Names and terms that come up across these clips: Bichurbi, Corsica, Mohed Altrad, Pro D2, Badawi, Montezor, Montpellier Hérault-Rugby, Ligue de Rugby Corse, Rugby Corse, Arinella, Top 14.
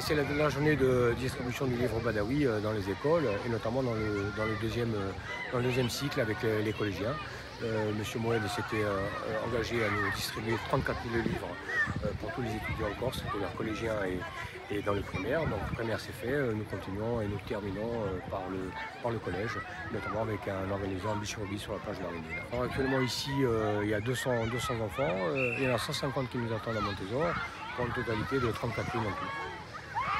C'est la journée de distribution du livre Badawi dans les écoles et notamment dans le deuxième cycle avec les collégiens. Monsieur Mohed s'était engagé à nous distribuer 34 000 livres pour tous les étudiants en Corse, pour leurs collégiens et dans le primaire. Donc le primaire c'est fait, nous continuons et nous terminons par le collège, notamment avec un organisant Bichurbi sur la plage de l'Arinella. Actuellement ici il y a 200 enfants, il y en a 150 qui nous attendent à Montezor pour une totalité de 34 000 en plus.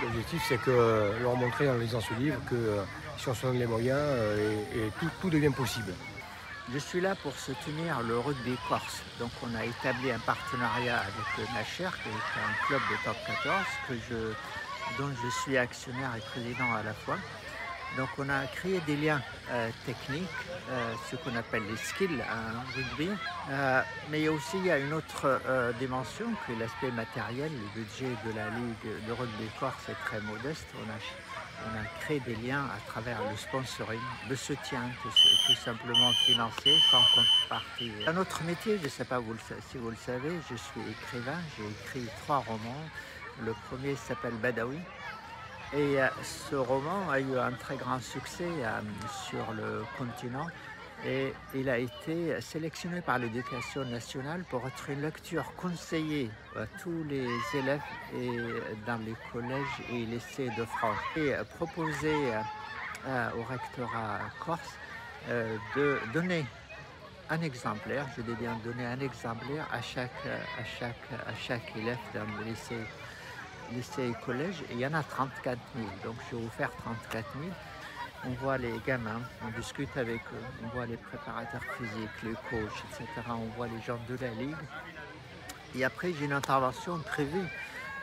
L'objectif, c'est que leur montrer en lisant ce livre que si on se donne les moyens, tout devient possible. Je suis là pour soutenir le rugby corse. Donc on a établi un partenariat avec Montezor, qui est un club de top 14, dont je suis actionnaire et président à la fois. Donc on a créé des liens techniques, ce qu'on appelle les skills en rugby, mais aussi il y a une autre dimension qui est l'aspect matériel. Le budget de la Ligue de Rugby Corse est très modeste. On a créé des liens à travers le sponsoring, le soutien tout simplement financier, sans contrepartie. Un autre métier, je ne sais pas si vous le savez, je suis écrivain, j'ai écrit 3 romans. Le premier s'appelle Badawi. Et ce roman a eu un très grand succès sur le continent et il a été sélectionné par l'éducation nationale pour être une lecture conseillée à tous les élèves et dans les collèges et lycées de France et proposé au rectorat corse de donner un exemplaire, je dis bien donner un exemplaire à chaque élève dans le lycée et collège, et il y en a 34 000, donc je vais vous faire 34 000. On voit les gamins, on discute avec eux, on voit les préparateurs physiques, les coachs, etc. On voit les gens de la Ligue. Et après, j'ai une intervention prévue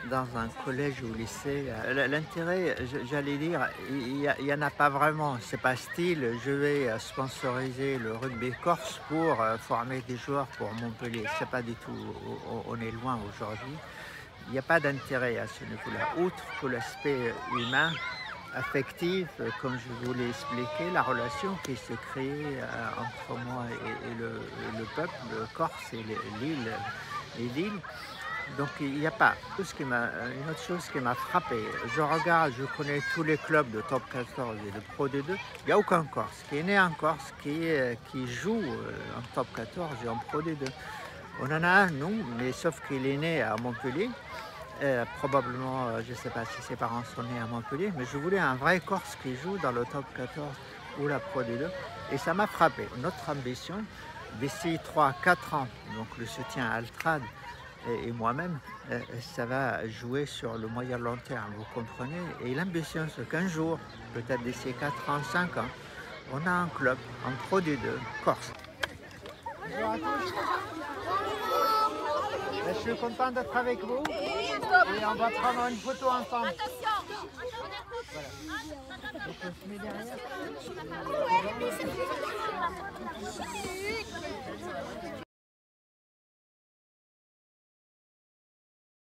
dans un collège ou lycée. L'intérêt, j'allais dire, il n'y en a pas vraiment. C'est pas style, je vais sponsoriser le rugby corse pour former des joueurs pour Montpellier. C'est pas du tout, on est loin aujourd'hui. Il n'y a pas d'intérêt à ce niveau-là, outre que l'aspect humain, affectif, comme je vous l'ai expliqué, la relation qui se crée entre moi et le peuple, le Corse et l'île. Donc il n'y a pas. Une autre chose qui m'a frappé, je regarde, je connais tous les clubs de Top 14 et de Pro D2, il n'y a aucun Corse qui est né en Corse, qui joue en Top 14 et en Pro D2. On en a un, nous, mais sauf qu'il est né à Montpellier. Probablement, je ne sais pas si ses parents sont nés à Montpellier, mais je voulais un vrai Corse qui joue dans le top 14 ou la Pro D2. Et ça m'a frappé. Notre ambition, d'ici 3-4 ans, donc le soutien à Altrad et moi-même, ça va jouer sur le moyen long terme, vous comprenez. Et l'ambition, c'est qu'un jour, peut-être d'ici 4 ans, 5 ans, on a un club en Pro D2 Corse. Bonjour à tous. Je suis content d'être avec vous et on va prendre une photo ensemble. Attention, on écoute. Voilà.